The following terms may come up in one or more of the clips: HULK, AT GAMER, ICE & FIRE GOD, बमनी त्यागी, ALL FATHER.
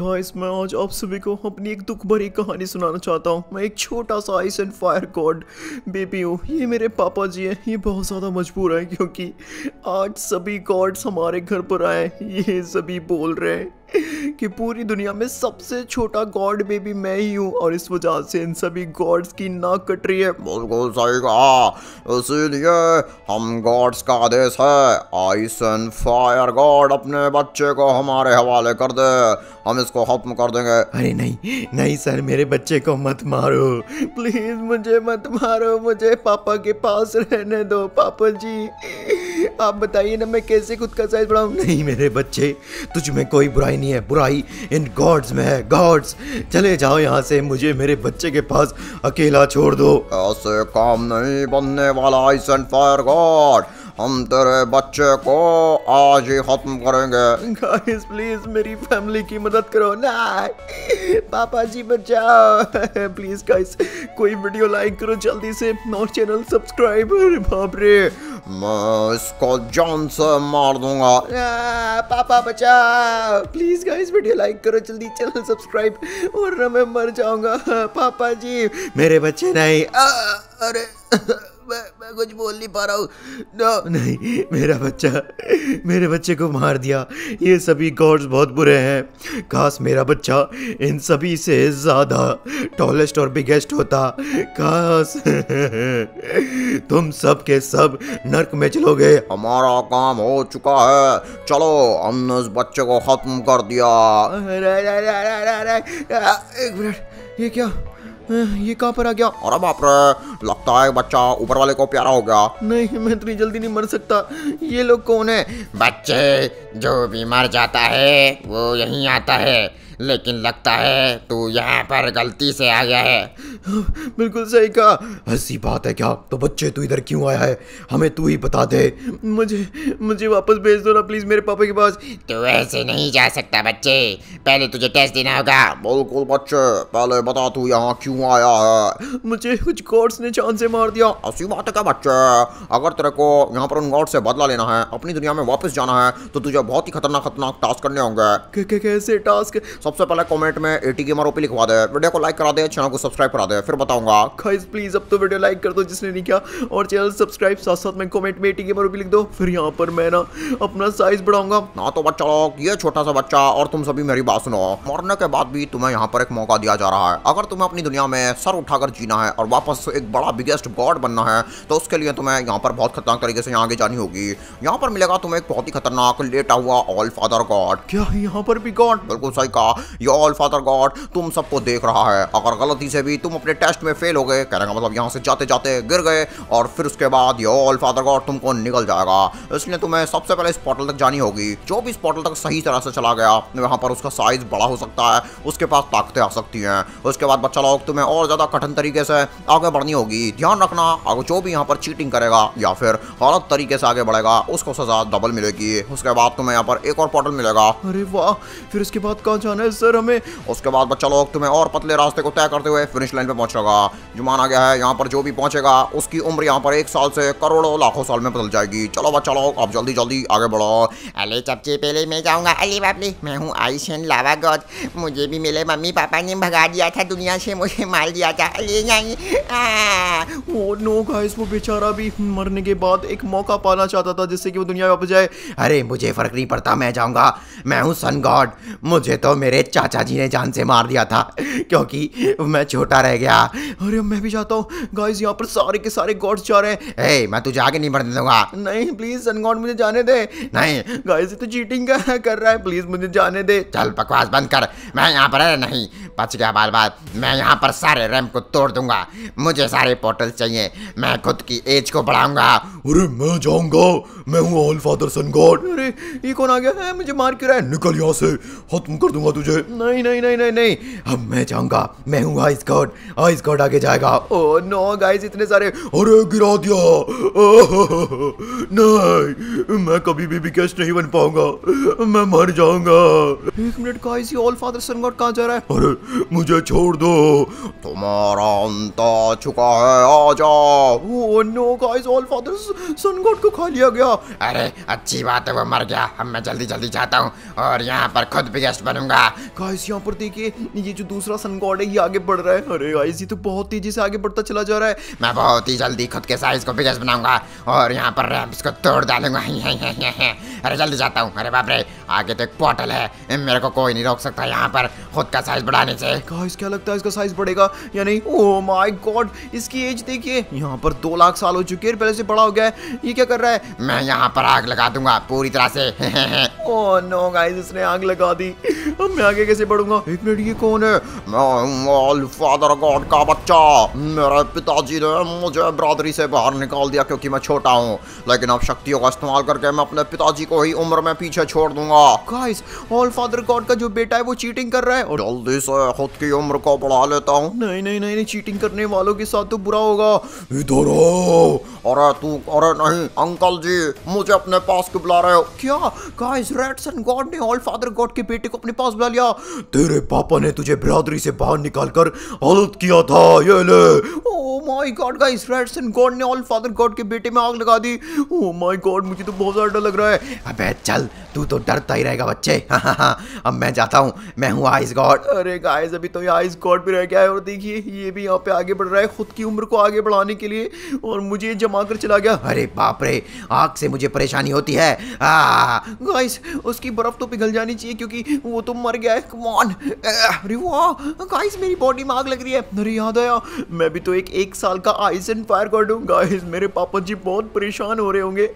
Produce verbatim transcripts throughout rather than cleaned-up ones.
Guys मैं आज आप सभी को अपनी एक दुख भरी कहानी सुनाना चाहता हूँ। मैं एक छोटा सा ice and fire god baby हूँ। ये मेरे पापा जी हैं। ये बहुत ज़्यादा मजबूर हैं क्योंकि आज सभी गॉड्स हमारे घर पर आए। ये सभी बोल रहे हैं कि पूरी दुनिया में सबसे छोटा गॉड बेबी मैं ही हूँ और इस वजह से इन सभी गॉड्स की नाक कट रही है। बिल्कुल सही कहा, इसीलिए हम गॉड्स का आदेश है आइस एंड फायर गॉड अपने बच्चे को हमारे हवाले कर दे, हम इसको खत्म कर देंगे। अरे नहीं नहीं सर, मेरे बच्चे को मत मारो प्लीज, मुझे मत मारो, मुझे पापा के पास रहने दो। पापा जी आप बताइए ना मैं कैसे खुद का साइज बढ़ाऊं। नहीं मेरे बच्चे, तुझ में कोई बुराई नहीं है, बुराई इन गॉड्स में है। गॉड्स चले जाओ यहाँ से, मुझे मेरे बच्चे के पास अकेला छोड़ दो। ऐसे काम नहीं बनने वाला आइस एंड फायर गॉड, हम तेरे बच्चे को आज ही खत्म करेंगे। गाइस प्लीज मेरी फैमिली की मदद करो ना, पापा जी बचाओ प्लीज। गाइस कोई वीडियो लाइक करो जल्दी से और चैनल सब्सक्राइब। बाप रे मैं इसको जान से मार दूंगा। आ, पापा बचाओ प्लीज। गाइस वीडियो लाइक करो जल्दी, चैनल सब्सक्राइब वरना मैं मर जाऊंगा। पापा जी मेरे बच्चे नहीं। आ, अरे मैं, मैं कुछ बोल नहीं पा रहा हूँ। no. नहीं मेरा बच्चा, मेरे बच्चे को मार दिया। ये सभी गॉड्स बहुत बुरे हैं। काश मेरा बच्चा इन सभी से ज़्यादा टॉलेस्ट और बिगेस्ट होता। काश तुम सब के सब नर्क में चलोगे। हमारा काम हो चुका है, चलो हमने उस बच्चे को खत्म कर दिया। रा, रा, रा, रा, रा, रा, रा, एक मिनट, ये क्या, ये कहाँ पर आ गया? अरे बाप रे, लगता है बच्चा ऊपर वाले को प्यारा हो गया। नहीं मैं इतनी जल्दी नहीं मर सकता। ये लोग कौन है? बच्चे, जो भी मर जाता है वो यहीं आता है, लेकिन लगता है तू यहाँ पर गलती से आ गया है। बिल्कुल सही कहा। ऐसी बात है क्या? तो बच्चे तू इधर क्यों आया है, हमें तू ही बता दे। मुझे मुझे वापस भेज दो ना प्लीज मेरे पापा के पास। तू ऐसे नहीं जा सकता बच्चे, पहले तुझे टेस्ट देना होगा। बिल्कुल बच्चे, पहले बता तू यहाँ क्यों आया है। मुझे कुछ गॉड्स ने चांद से मार दिया। ऐसी बात है क्या बच्चे? अगर तेरे को यहाँ पर उन गॉड से बदला लेना है, अपनी दुनिया में वापस जाना है, तो तुझे बहुत ही खतरनाक खतरनाक टास्क करने होंगे। कैसे टास्क? सबसे पहले कमेंट में एटी गेमर ओपी लिखवा दे, वीडियो को लाइक करा दे, चैनल को सब्सक्राइब करा दे, फिर बताऊंगा। गाइस प्लीज अब तो वीडियो लाइक कर दो जिसने नहीं किया और चैनल सब्सक्राइब, साथ साथ में कमेंट में एटी गेमर ओपी लिख दो। फिर यहाँ पर मैं ना अपना साइज बढ़ाऊंगा ना। तो बच्चा लोग, ये छोटा सा बच्चा और तुम सभी मेरी बात सुनो, मरने के बाद भी तुम्हें यहाँ पर एक मौका दिया जा रहा है। अगर तुम्हें अपनी दुनिया में सर उठाकर जीना है और वापस एक बड़ा बिगेस्ट गॉड बनना है, तो उसके लिए तुम्हें यहाँ पर बहुत खतरनाक तरीके से यहाँ आगे जानी होगी। यहाँ पर मिलेगा तुम्हें एक बहुत ही खतरनाक लेटा हुआ ऑल फादर गॉड। क्या यहाँ पर भी गॉड? बिल्कुल सही कहा, यो ऑल फादर गॉड तुम सबको देख रहा है। अगर गलती से भी तुम अपने टेस्ट में फेल हो गए, कहने का मतलब यहाँ से जाते जाते गिर गए, और फिर उसके बाद यो ऑल फादर गॉड तुमको निकल जाएगा। इसलिए तुम्हें सबसे पहले इस पोर्टल तक जानी होगी। जो भी इस पोर्टल तक सही तरह से चला गया, वहाँ पर उसका साइज बड़ा हो सकता है, उसके पास ताकतें आ सकती हैं। उसके बाद बच्चा लोग तुम्हें और ज़्यादा कठिन तरीके से आगे बढ़नी होगी। ध्यान रखना, अगर जो भी यहाँ पर चीटिंग करेगा या फिर गलत तरीके से आगे बढ़ेगा, उसको सजा डबल मिलेगी। उसके बाद तुम्हें यहाँ पर एक और पोर्टल मिलेगा। अरे वाह, फिर उसके बाद कहाँ जाना है सर हमें? उसके बाद बच्चा लोग तुम्हें और पतले रास्ते को तय करते हुए फिनिश लाइन पे पहुंचेगा। जो माना गया है यहाँ पर जो भी पहुंचेगा उसकी उम्र यहाँ पर एक साल से करोड़ों लाखों साल में बदल जाएगी। चलो बच्चा लोग अब जल्दी जल्दी आगे बढ़ो। अरे चपचे पहले मैं जाऊँगा। अरे बापले, मैं हूँ आइस एंड लावा गॉड, मुझे भी मेरे मम्मी पापा ने भगा दिया था दुनिया से, मुझे मार दिया था। अरे नहीं, वो नो गाइस, वो बेचारा भी मरने के बाद एक मौका पाना चाहता था जिससे कि वो दुनिया वापस जाए। अरे मुझे फर्क नहीं पड़ता, मैं जाऊँगा। मैं हूँ सन गॉड, मुझे तो मेरे चाचा जी ने जान से मार दिया था क्योंकि मैं छोटा रह गया। अरे मैं भी जाता हूँ। गाइस यहाँ पर सारे के सारे गॉड्स जा रहे हैं। ए मैं तुझे आगे नहीं बढ़ने दूंगा। नहीं प्लीज सन गॉड मुझे जाने दे। नहीं गाइस ये तो चीटिंग कर रहा है, प्लीज मुझे जाने दे। चल बकवास बंद कर, मैं यहाँ पर है नहीं बच गया बार बार। मैं यहाँ पर सारे रैम्प को तोड़ दूंगा, मुझे सारे पोर्टल चाहिए, मैं खुद की एज को बढ़ाऊंगा। अरे मैं जाऊंगा, मैं हूँ ऑल फादर सन गॉड। अरे ये कौन आ गया है, मुझे मार क्यों रहा है? निकल यहाँ से, खत्म कर दूंगा तुझे। नहीं नहीं नहीं नहीं नहीं, अब मैं जाऊंगा, मैं हूँ आइस गॉड। आइस गॉड आगे जाएगा। ओह नो गाइस इतने सारे, अरे गिरा दिया। नहीं मैं कभी भी बिगेस्ट नहीं बन पाऊंगा, मैं मर जाऊंगा। एक मिनट गाइस, ये ऑल फादर सन गॉड कहाँ जा रहा है? अरे मुझे छोड़ दो, तुम्हारा अंत आ चुका है, आ जाओ। Oh no guys, all father sun god को खा लिया गया। अरे अच्छी बात है वो मर गया, अब मैं जल्दी जल्दी जाता हूँ और यहाँ पर खुद बिगेस्ट बनूंगा। गाइस यहाँ पर देखिए ये जो दूसरा सन गॉड है ये आगे बढ़ रहा है। अरे गाइस ये तो बहुत तेजी से आगे बढ़ता चला जा रहा है। मैं बहुत ही जल्दी खुद के साइज को बिगस बनाऊंगा और यहाँ पर रैम्प्स को तोड़ डालूंगा। अरे जल्दी जाता हूँ। अरे बाप रे आगे तो एक पोर्टल है, मेरे को कोई नहीं रोक सकता यहाँ पर खुद का साइज बढ़ाने से। गाइस क्या लगता है इसका साइज बढ़ेगा या नहीं? ओह माय गॉड इसकी एज देखिए यहाँ पर दो लाख साल हो चुकी है, पहले से बड़ा हो गया है। ये क्या कर रहा है? मैं यहाँ पर आग लगा दूंगा पूरी तरह से। ओह नो गाइस इसने आग लगा दी। अब मैं आगे कैसे बढ़ूंगा? एक मिनट ये कौन है? मैं फादर गॉड का बच्चा। मेरे पिताजी ने मुझे बरादरी से बाहर निकाल दिया क्योंकि मैं छोटा हूँ, लेकिन अब शक्तियों का इस्तेमाल करके मैं अपने पिताजी को ही उम्र में पीछे छोड़ दूंगा। गाइस ऑल फादर गॉड का जो बेटा है वो चीटिंग कर रहा है और जल्दी से खुद की उम्र को बढ़ा लेता हूँ। नहीं नहीं नहीं चीटिंग करने वालों के साथ तो बुरा होगा। इधर आओ। अरे तू, अरे नहीं अंकल जी मुझे अपने पास क्यों बुला रहे हो? क्या गाइस रेड सन गॉड ने ऑल फादर गॉड के बेटे को अपने पास बुला लिया। तेरे पापा ने तुझे बरादरी से बाहर निकालकर अलग किया था, ये ले। Oh my god guys red sun god ने ऑल फादर गॉड के बेटे में आग लगा दी। ओह माय गॉड मुझे तो बहुत ज्यादा डर लग रहा है। अबे चल तू तो डरता ही रहेगा बच्चे। हाँ हाँ हाँ अब मैं जाता हूँ, मैं हूँ आइस गॉड। अरे गाइस अभी तो ये आइस गॉड भी रह गया है और देखिए ये भी यहाँ पे आगे बढ़ रहा है खुद की उम्र को आगे बढ़ाने के लिए और मुझे जमा कर चला गया। अरे बाप रे आग से मुझे परेशानी होती है। आ, गाइस उसकी बर्फ तो पिघल जानी चाहिए क्योंकि वो तो मर गया है। Come on. अरे वाह गाइस मेरी बॉडी में आग लग रही है। अरे याद आया मैं भी तो एक एक साल का आइस एंड फायर गॉड हूँ। गाइस मेरे पापा जी बहुत परेशान हो रहे होंगे,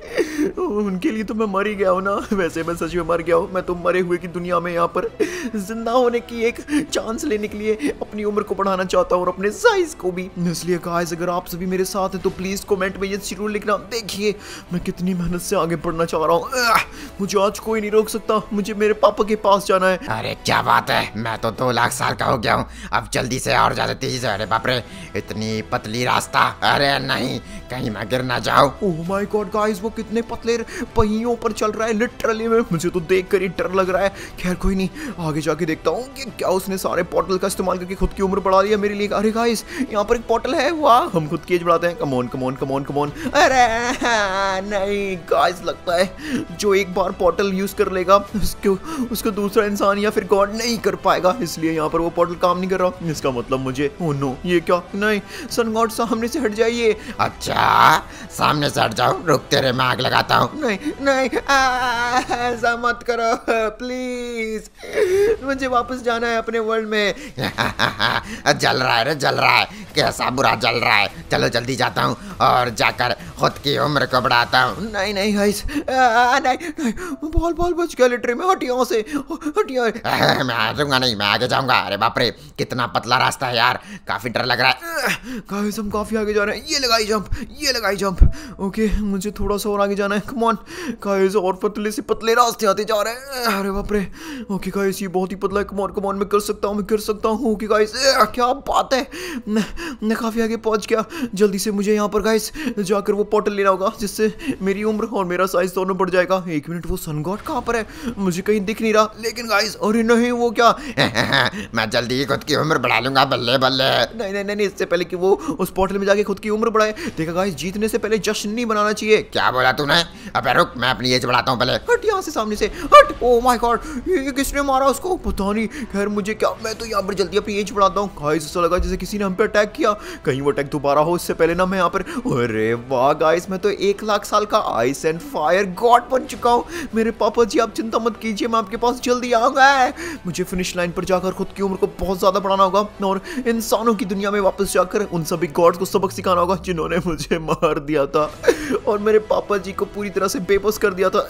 उनके लिए तो मैं मर ही गया हूँ ना। वैसे मैं सच में मर गया हूँ, मैं तो मरे हुए की दुनिया में यहाँ पर जिंदा होने की एक चांस लेने के लिए अपनी उम्र को बढ़ाना चाहता हूँ और अपने साइज को भी। इसलिए गाइस अगर आप सभी मेरे साथ हैं तो प्लीज कमेंट में ये जरूर लिखना। देखिए मैं कितनी मेहनत से आगे बढ़ना चाह रहा हूँ, मुझे आज कोई नहीं रोक सकता, मुझे मेरे पापा के पास जाना है। अरे क्या बात है, मैं तो दो लाख साल का हो गया हूँ, अब जल्दी से और ज्यादा तेजी से। अरे बाप रे इतनी पतली रास्ता, अरे नहीं कहीं मैं गिर ना जाऊं। ओह माय गॉड गाइस वो कितने पतले पहियों पर चल रहा है लिटरली में, मुझे तो देखकर ही डर लग रहा है। खैर कोई नहीं आगे जाके देखता हूँ कि क्या उसने सारे पोर्टल का इस्तेमाल करके खुद की उम्र बढ़ा लिया मेरे लिए। अरे गाइस यहाँ पर एक पोर्टल है, वाह हम खुद की एज बढ़ाते हैं। Come on come on come on come on. अरे नहीं गाइस लगता है जो एक बार पोर्टल यूज कर लेगा उसको उसको दूसरा इंसान या फिर गॉड नहीं कर पाएगा, इसलिए यहाँ पर वो पोर्टल काम नहीं कर रहा। इसका मतलब मुझे ओह नो ये क्या, नहीं सन गॉड सामने से हट जाइए। अच्छा सामने से हट जाओ, रुकते रहे मैं आग लगाता हूँ। नहीं नहीं ऐसा मत करो प्लीज, मुझे वापस जाना है अपने वर्ल्ड में। जल रहा है रे जल रहा है, कैसा बुरा जल रहा है। चलो जल्दी जाता हूँ और जाकर खुद की उम्र को बढ़ाता हूँ। नहीं नहीं गाइस नहीं नहीं बॉल बॉल बच गया लिटरे में। हटियो से हटियो, मैं आ जाऊँगा नहीं, मैं आगे जाऊँगा। अरे बाप रे कितना पतला रास्ता है यार, काफ़ी डर लग रहा है। गाइस हम काफ़ी आगे जा रहे हैं। ये लगाई जंप, ये लगाई जंप। ओके मुझे थोड़ा सा और आगे जाना है। कम ऑन गाइस और पतले से पतले रास्ते आते जा रहे हैं। अरे बाप रे ओके गाइस ये बहुत ही पतला है। कम ऑन कम ऑन मैं कर सकता हूँ, मैं कर सकता हूँ। ओके गाइस क्या बात है, मैं काफ़ी आगे पहुँच गया। जल्दी से मुझे यहाँ पर गाइस जाकर वो पोर्टल लेना होगा जिससे मेरी उम्र और मेरा साइज दोनों बढ़ जाएगा। एक मिनट वो सन गॉड कहाँ पर है? मुझे कहीं दिख नहीं रहा लेकिन गाइस अरे नहीं वो क्या मैं जल्दी ही खुद की उम्र बढ़ा लूंगा। बल्ले बल्ले नहीं नहीं नहीं इससे पहले कि वो उस पोर्टल में जाके खुद की उम्र बढ़ाए। देखा गाइस जीतने से पहले जश्न नहीं बनाना चाहिए। क्या बोला तूने? अबे रुक मैं अपनी एज बढ़ाता हूँ पहले। हट यहाँ से सामने से हट। ओह माय गॉड ये किसने मारा उसको? पता नहीं। खैर मुझे क्या, मैं तो यहाँ पर जल्दी अपनी एज बढ़ाता हूँ। गाइस ऐसा लगा जैसे किसी ने हम पे अटैक किया, कहीं वो अटैक दोबारा हो इससे पहले ना मैं यहाँ पर। अरे वाह गाइस मैं तो एक लाख साल का आइस एंड फायर गॉड बन चुका हूँ। मेरे पापा जी आप चिंता मत कीजिए, मैं आपके पास जल्दी आऊँगा। मुझे फिनिश लाइन पर जाकर खुद की उम्र को बहुत ज़्यादा बढ़ाना होगा और इंसानों की दुनिया में वापस जाकर उन सभी गॉड्स को सबक सिखाना होगा जिन्होंने मुझे मार दिया था और मेरे पापा जी को पूरी तरह से बेबस कर दिया था।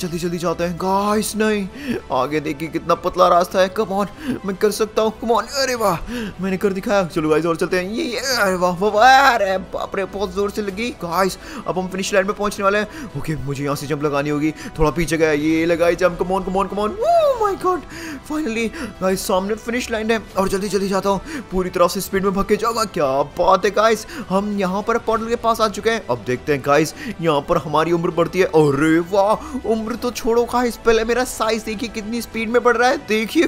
जल्दी जल्दी जाते हैं गाइस। नहीं आगे देखिए कितना पतला रास्ता है। कम ऑन मैं कर सकता हूँ। Come on. अरे वाह मैंने कर दिखाया। चलो गाइस और चलते हैं। ये अरे वाह वाह अरे बाप रे बहुत जोर से लगी। गाइस अब हम फिनिश लाइन में पहुँचने वाले हैं। ओके मुझे यहाँ से जंप लगानी होगी। थोड़ा पीछे गया, ये लगाई jump. Come on come on come on. Oh my god finally guys सामने फिनिश लाइन है और जल्दी जल्दी जाता हूँ। पूरी तरह से स्पीड में भाग के जाएगा। क्या बात है गाइस, हम यहाँ पर पोर्टल के पास आ चुके हैं। अब देखते हैं गाइस यहाँ पर हमारी उम्र बढ़ती है। अरे वाह, उम्र तो छोड़ो गाइस, पहले मेरा साइज देखिए कितनी स्पीड में बढ़ रहा है। देखिए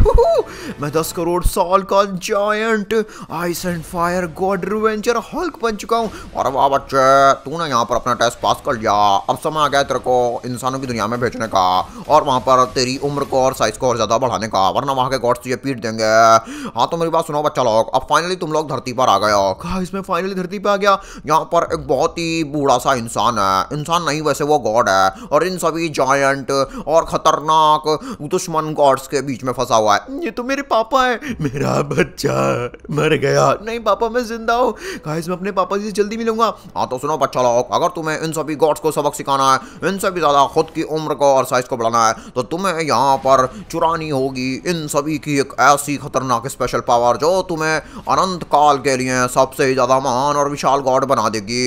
मैं दस करोड़ साल का giant ice and fire god revenger Hulk बन चुका हूँ। और वाह बच्चे, तूने यहाँ पर अपना टेस्ट पास कर लिया, अब समय आ गया तेरे को इंसानों की दुनिया में भेजने का और वहाँ पर तेरी उम्र को और साइज को और ज्यादा बढ़ाने का, वरना वहाँ के गॉड्स तुझे पीट देंगे। हाँ तो मेरी बात सुनो बच्चा लोग, अब फाइनली तुम लोग धरती पर आ गए हो। गाइस मैं फाइनली धरती पर आ गया। यहाँ पर एक बहुत ही बूढ़ा सा इंसान है, इंसान नहीं वैसे वो गॉड है, और इन सभी जायंट और खतरनाक दुश्मन गॉड्स के बीच में फंसा हुआ है। ये तो मेरे पापा है। मेरा बच्चा मर गया। नहीं पापा मैं जिंदा हूँ। गाइस मैं अपने पापा जी से जल्दी मिलूंगा। हाँ तो सुनो बच्चा लोग, अगर तुम्हें इन सभी गॉड्स को सबक सिखाना है, इनसे भी ज्यादा खुद की उम्र को और साइज को बढ़ाना है, तो तुम्हें यहाँ पर चुरानी होगी इन सभी की एक ऐसी खतरनाक स्पेशल पावर जो तुम्हें अनंत काल के लिए सबसे ज्यादा महान और विशाल गॉड बना देगी।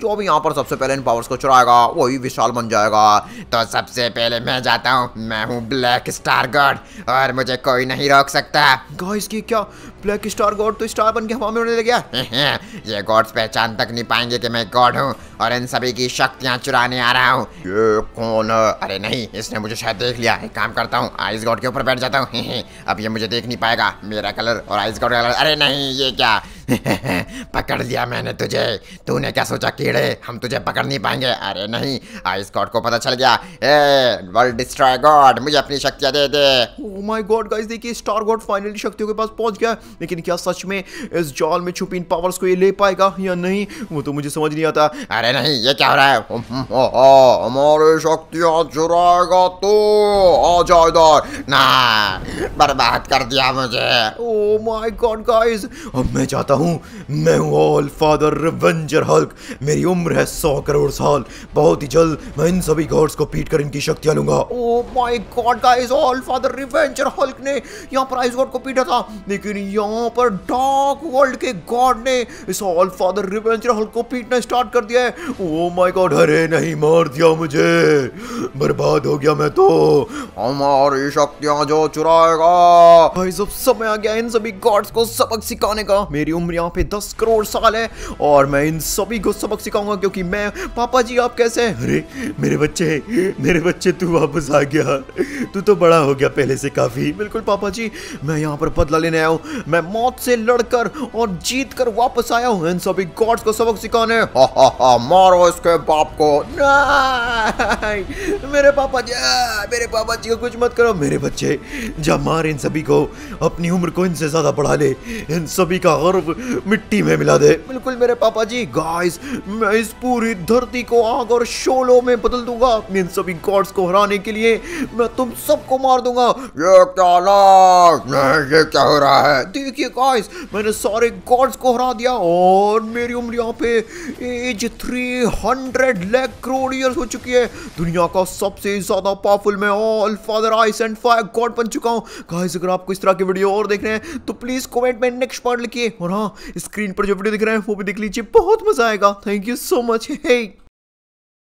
जो भी यहाँ पर सबसे पहले इन पावर्स को चुराएगा वही विशाल बन जाएगा। तो सबसे पहले मैं जाता हूँ, मैं हूँ ब्लैक स्टार गॉड और मुझे कोई नहीं रोक सकता। गाइस की क्या ब्लैक स्टार गॉड तो स्टार बन के हवा में उड़ने लग गया। ये गॉड्स पहचान तक नहीं पाएंगे कि मैं गॉड हूँ और इन सभी की शक्तियाँ चुराने आ रहा हूँ। ये कौन है? अरे नहीं, इसने मुझे शायद देख लिया। एक काम करता हूँ, आइस गॉड के ऊपर बैठ जाता हूँ, अब ये मुझे देख नहीं पाएगा। मेरा कलर और आइस गॉड का कलर। अरे नहीं, ये क्या पकड़ लिया मैंने तुझे। तूने क्या सोचा कीड़े, हम तुझे पकड़ नहीं पाएंगे? अरे नहीं, आइस गॉड को पता चल गया। ए वर्ल्ड डिस्ट्रॉय गॉड, मुझे अपनी शक्तियाँ दे दे। ओह माय गॉड गाइस, देखिए स्टार गॉड फाइनली शक्तियों के पास पहुंच गया। लेकिन क्या सच में इस जाल में छुपी इन पावर्स को ये ले पाएगा या नहीं, वो तो मुझे समझ नहीं आता। अरे नहीं, ये क्या हो रहा है? हमारी शक्तियाँ चुराएगा तो आ जा इधर ना, बर्बाद कर दिया मुझे। ओह माय गॉड गाइस, अब मैं चाहता हूँ, मैं ऑल फादर रिवेंजर हल्क, मेरी उम्र है सौ करोड़ साल। बहुत ही जल्द मैं इन सभी गॉड्स को पीट कर इनकी शक्तियाँ लूंगा। Oh my god guys, all father revenger Hulk ने यहाँ पर आइस गॉड को पीटा था, लेकिन यहाँ पर डार्क वर्ल्ड के गॉड ने इस ऑल फादर रिवेंजर हल्क को पीटना स्टार्ट कर दिया है। ओह माय गॉड, अरे नहीं, मार दिया मुझे, बर्बाद हो गया मैं तो। हमारी शक्तियाँ जो चुराएगा। गाइस अब समय आ गया इन सभी गॉड्स को सबक सिखाने का। मेरी उम्र यहाँ पे दस करोड़ साल है और मैं इन सभी को सबक सिखाऊंगा, क्योंकि मैं पापा जी आप कैसे हैं? अरे मेरे बच्चे, मेरे बच्चे तू वापस आ गया, तू तो बड़ा हो गया पहले से काफी। बिल्कुल पापा जी, मैं यहाँ पर बदला लेने आया हूँ। मैं मौत से लड़कर और जीतकर वापस आया हूँ इन सभी गॉड्स को सबक सिखाने। हा हा हा, मारो इसके बाप को। नहीं मेरे पापा जी, मेरे पापा जी को कुछ मत करो। मेरे बच्चे जा, मार इन सभी को, अपनी उम्र को इनसे ज्यादा बढ़ा ले, इन सभी का गर्व मिट्टी में मिला दे। बिल्कुल मेरे पापा जी। गाइस मैं इस पूरी धरती को आग और शोलों में बदल दूंगा। इन सभी गॉड्स को हराने के लिए मैं तुम सबको मार दूंगा। ये क्या लाज, ये क्या हो रहा है? देखिए गाइस, मैंने सारे गॉड्स को हरा दिया और मेरी उम्र यहाँ पे एज तीन सौ लाख करोड़ ईयर्स हो चुकी है। दुनिया का सबसे ज्यादा पावरफुल मैं all father ice and fire god बन चुका हूँ। गाइस अगर आपको इस तरह के वीडियो और देखने हैं तो प्लीज कमेंट में नेक्स्ट पार्ट लिखिए, और हाँ स्क्रीन पर जो वीडियो दिख रहा है वो भी देख लीजिए, बहुत मजा आएगा। Thank you so much. Hey